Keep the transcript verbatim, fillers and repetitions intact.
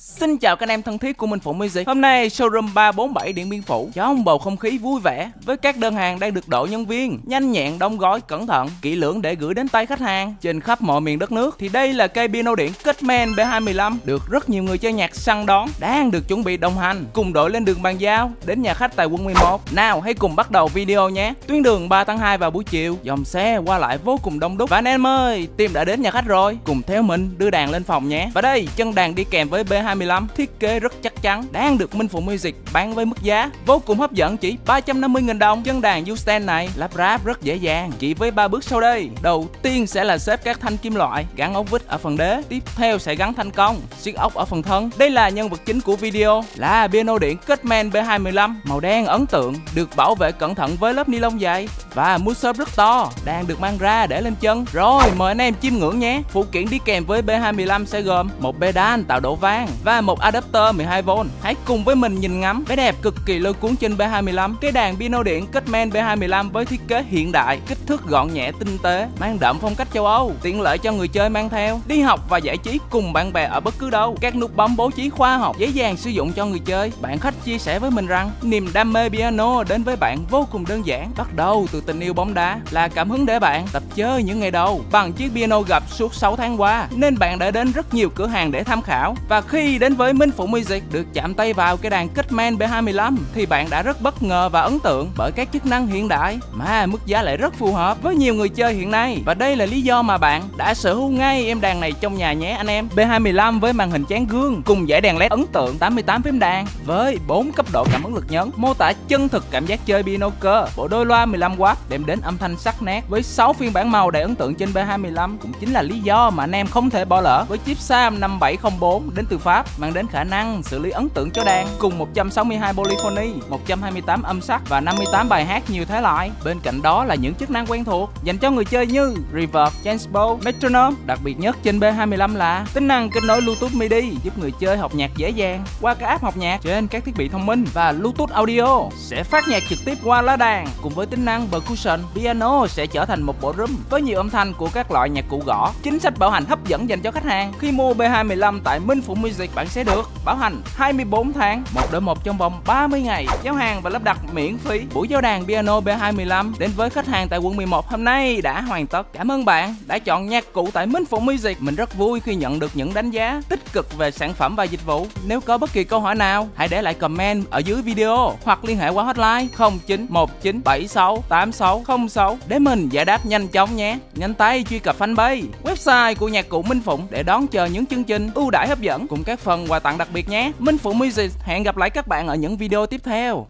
Xin chào các anh em thân thiết của Minh Phụng Music. Hôm nay showroom ba bốn bảy Điện Biên Phủ cho ông bầu không khí vui vẻ với các đơn hàng đang được đội nhân viên nhanh nhẹn đóng gói cẩn thận, kỹ lưỡng để gửi đến tay khách hàng trên khắp mọi miền đất nước. Thì đây là cây piano điện Kurtzman B hai một năm được rất nhiều người chơi nhạc săn đón, đang được chuẩn bị đồng hành cùng đội lên đường bàn giao đến nhà khách tại quận mười một. Nào hãy cùng bắt đầu video nhé. Tuyến đường ba tháng hai vào buổi chiều, dòng xe qua lại vô cùng đông đúc. Và anh em ơi, team đã đến nhà khách rồi, cùng theo mình đưa đàn lên phòng nhé. Và đây, chân đàn đi kèm với B hai một năm thiết kế rất chắc chắn, đang được Minh Phụng Music bán với mức giá vô cùng hấp dẫn chỉ ba trăm năm mươi nghìn đồng. Chân đàn U-Stand này lắp ráp rất dễ dàng chỉ với ba bước sau đây. Đầu tiên sẽ là xếp các thanh kim loại, gắn ốc vít ở phần đế. Tiếp theo sẽ gắn thanh cong, xiết ốc ở phần thân. Đây là nhân vật chính của video là piano điện Kurtzman B hai một năm màu đen ấn tượng, được bảo vệ cẩn thận với lớp ni lông dày và mút xốp rất to, đang được mang ra để lên chân. Rồi mời anh em chiêm ngưỡng nhé. Phụ kiện đi kèm với B hai một năm sẽ gồm một pedal tạo độ vang và một adapter mười hai vôn. Hãy cùng với mình nhìn ngắm vẻ đẹp cực kỳ lôi cuốn trên B hai một năm. Cái đàn piano điện Kurtzman B hai một năm với thiết kế hiện đại, kích thước gọn nhẹ tinh tế, mang đậm phong cách châu Âu, tiện lợi cho người chơi mang theo đi học và giải trí cùng bạn bè ở bất cứ đâu. Các nút bấm bố trí khoa học, dễ dàng sử dụng cho người chơi. Bạn khách chia sẻ với mình rằng niềm đam mê piano đến với bạn vô cùng đơn giản, bắt đầu từ tình yêu bóng đá là cảm hứng để bạn tập chơi những ngày đầu bằng chiếc piano gặp suốt sáu tháng qua, nên bạn đã đến rất nhiều cửa hàng để tham khảo. Và khi đến với Minh Phụng Music, được chạm tay vào cái đàn Kurtzman B hai một năm thì bạn đã rất bất ngờ và ấn tượng bởi các chức năng hiện đại mà mức giá lại rất phù hợp với nhiều người chơi hiện nay. Và đây là lý do mà bạn đã sở hữu ngay em đàn này trong nhà nhé anh em. B hai một năm với màn hình tráng gương cùng dải đèn led ấn tượng, tám mươi tám phím đàn với bốn cấp độ cảm ứng lực nhấn, mô tả chân thực cảm giác chơi piano cơ. Bộ đôi loa mười lăm oát đem đến âm thanh sắc nét với sáu phiên bản màu đầy ấn tượng trên B hai một năm cũng chính là lý do mà anh em không thể bỏ lỡ. Với chip Sam năm bảy không bốn đến từ Pháp mang đến khả năng xử lý ấn tượng cho đàn cùng một trăm sáu mươi hai Polyphony, một trăm hai mươi tám âm sắc và năm mươi tám bài hát nhiều thể loại. Bên cạnh đó là những chức năng quen thuộc dành cho người chơi như reverb, tempo, metronome. Đặc biệt nhất trên B hai một năm là tính năng kết nối Bluetooth MIDI giúp người chơi học nhạc dễ dàng qua các app học nhạc trên các thiết bị thông minh, và Bluetooth Audio sẽ phát nhạc trực tiếp qua lá đàn. Cùng với tính năng percussion, piano sẽ trở thành một bộ drum với nhiều âm thanh của các loại nhạc cụ gõ. Chính sách bảo hành hấp dẫn dành cho khách hàng. Khi mua B hai một năm tại Minh Phụng Music, bạn sẽ được bảo hành hai mươi bốn tháng, một đổi một trong vòng ba mươi ngày, giao hàng và lắp đặt miễn phí. Buổi giao đàn piano B hai một năm đến với khách hàng tại quận mười một hôm nay đã hoàn tất. Cảm ơn bạn đã chọn nhạc cụ tại Minh Phụng Music. Mình rất vui khi nhận được những đánh giá tích cực về sản phẩm và dịch vụ. Nếu có bất kỳ câu hỏi nào, hãy để lại comment ở dưới video hoặc liên hệ qua hotline không chín một chín bảy sáu tám sáu không sáu để mình giải đáp nhanh chóng nhé. Nhanh tay truy cập fanpage, website của nhạc cụ Minh Phụng để đón chờ những chương trình ưu đãi hấp dẫn cùng các phần quà tặng đặc biệt nhé. Minh Phụng Music hẹn gặp lại các bạn ở những video tiếp theo.